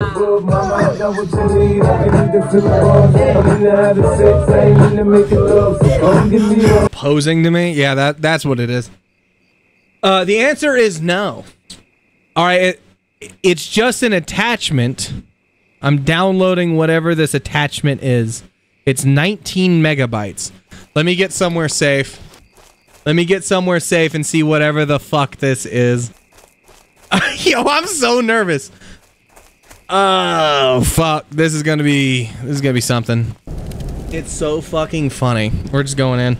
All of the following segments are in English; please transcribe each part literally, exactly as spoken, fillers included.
Good mama, that was what you need. I can need to feel the buzz. I'm gonna have a sex, I ain't gonna make it love. I'm gonna be a posing to me? Yeah, that that's what it is. Uh, the answer is no. All right, it, it's just an attachment. I'm downloading whatever this attachment is. It's nineteen megabytes. Let me get somewhere safe. Let me get somewhere safe and see whatever the fuck this is. Yo, I'm so nervous. Oh fuck, this is gonna be this is gonna be something. It's so fucking funny. We're just going in.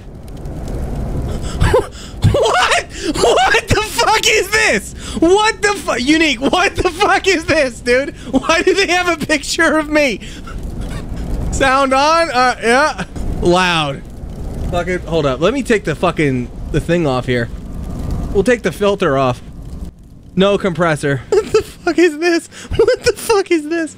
What? What the fuck is this? What the fuck? Unique, what the fuck is this, dude? Why do they have a picture of me? Sound on? Uh yeah. Loud. Fucking hold up. Let me take the fucking the thing off here. We'll take the filter off. No compressor. What the fuck is this? What the fuck is this?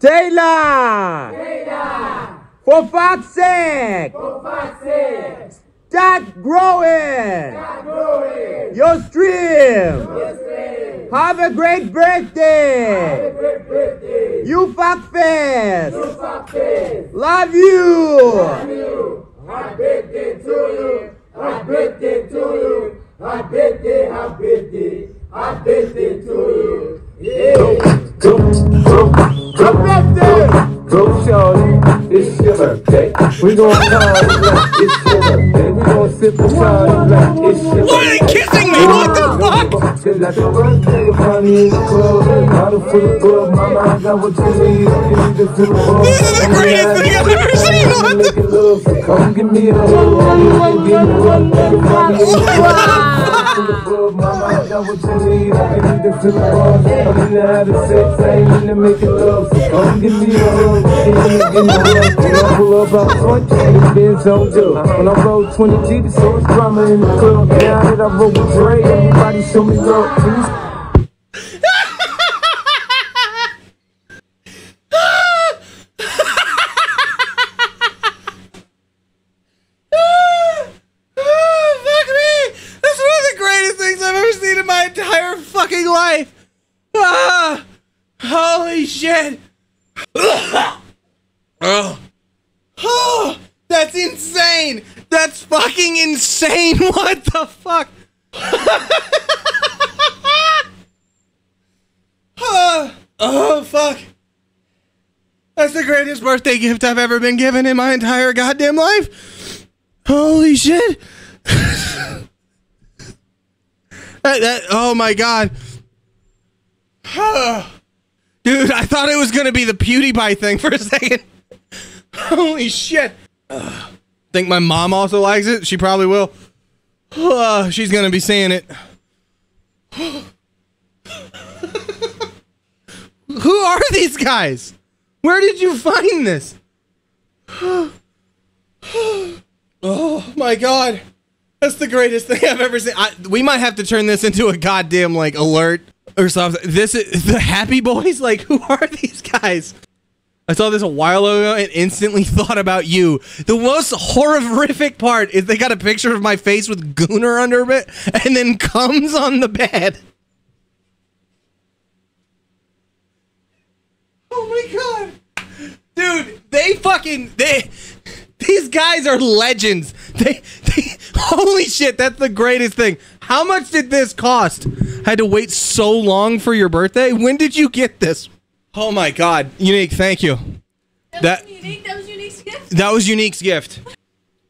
Taylor! Taylor! For fuck's sake! For fuck's sake! Start growing! Start growing! Your stream! Your stream! Have a great birthday! Have a great birthday! You fuckface! You fuckface! Love you! Love you! Happy birthday to you! Happy birthday to you! Happy birthday! Happy birthday! I did it to you. Yeah. Go, go, go, go, go, go, Charlie. It's your birthday. We're gonna call it like it's your birthday. We're gonna sip a time like it's your birthday. Why are they kissing me? What the fuck? It's like your birthday. You're funny in the club. You're not a fool, but mama, I got what you need. I can do this to the world. This is the greatest thing I've ever seen. What the fuck? Come give me a hug. Give me a hug. What the fuck? I got what you need, I can need to feel the buzz. I'm gonna have a sex, I ain't gonna make it love. Come give me a hug, give me a hug. When I pull up, I front, it's been zone two. When I roll twenty G, the source drama in the club. Now that I roll with Dre, everybody show me love, please. Life. Ah, holy shit. Oh. Oh, that's insane. That's fucking insane. What the fuck? Oh, oh, fuck. That's the greatest birthday gift I've ever been given in my entire goddamn life. Holy shit. That, that, oh my god. Dude, I thought it was gonna be the PewDiePie thing for a second. Holy shit. Uh, think my mom also likes it? She probably will. Uh, she's gonna be seeing it. Who are these guys? Where did you find this? Oh my god. That's the greatest thing I've ever seen. I, we might have to turn this into a goddamn like alert or something. This is the Happy Boys. Like, who are these guys? I saw this a while ago and instantly thought about you. The most horrific part is they got a picture of my face with Gooner under it and then comes on the bed. Oh my god, dude! They fucking they. These guys are legends. They. they Holy shit, that's the greatest thing. How much did this cost? I had to wait so long for your birthday? When did you get this? Oh my god. Unique, thank you. That, that was Unique. That was Unique's gift. That was Unique's gift.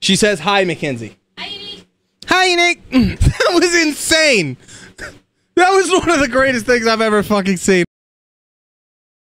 She says hi, Mackenzie. Hi, Unique. Hi, Unique. That was insane. That was one of the greatest things I've ever fucking seen.